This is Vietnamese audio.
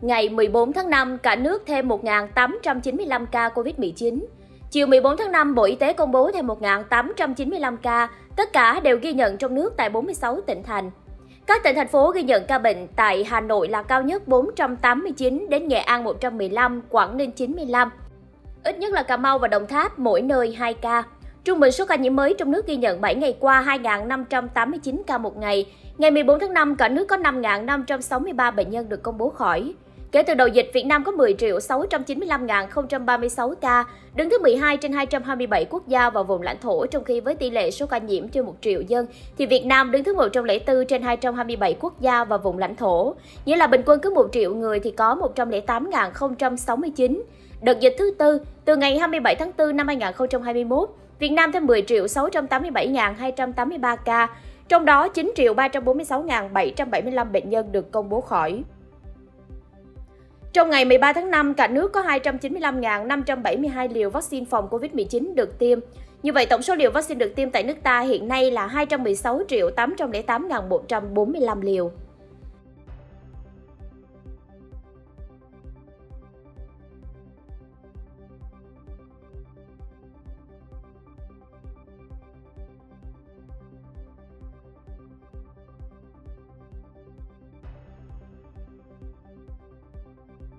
Ngày 14 tháng 5, cả nước thêm 1.895 ca COVID-19. Chiều 14 tháng 5, Bộ Y tế công bố thêm 1.895 ca, tất cả đều ghi nhận trong nước tại 46 tỉnh thành. Các tỉnh thành phố ghi nhận ca bệnh tại Hà Nội là cao nhất 489, đến Nghệ An 115, Quảng Ninh 95. Ít nhất là Cà Mau và Đồng Tháp, mỗi nơi 2 ca. Trung bình số ca nhiễm mới trong nước ghi nhận 7 ngày qua 2.589 ca một ngày. Ngày 14 tháng 5, cả nước có 5.563 bệnh nhân được công bố khỏi. Kể từ đầu dịch, Việt Nam có 10.695.036 ca, đứng thứ 12 trên 227 quốc gia và vùng lãnh thổ, trong khi với tỷ lệ số ca nhiễm trên 1 triệu dân thì Việt Nam đứng thứ 104 trên 227 quốc gia và vùng lãnh thổ, nghĩa là bình quân cứ 1 triệu người thì có 108.069. Đợt dịch thứ tư, từ ngày 27 tháng 4 năm 2021, Việt Nam thêm 10.687.283 ca, trong đó 9.346.775 bệnh nhân được công bố khỏi. Trong ngày 13 tháng 5, cả nước có 295.572 liều vaccine phòng COVID-19 được tiêm. Như vậy, tổng số liều vaccine được tiêm tại nước ta hiện nay là 216.808.145 liều.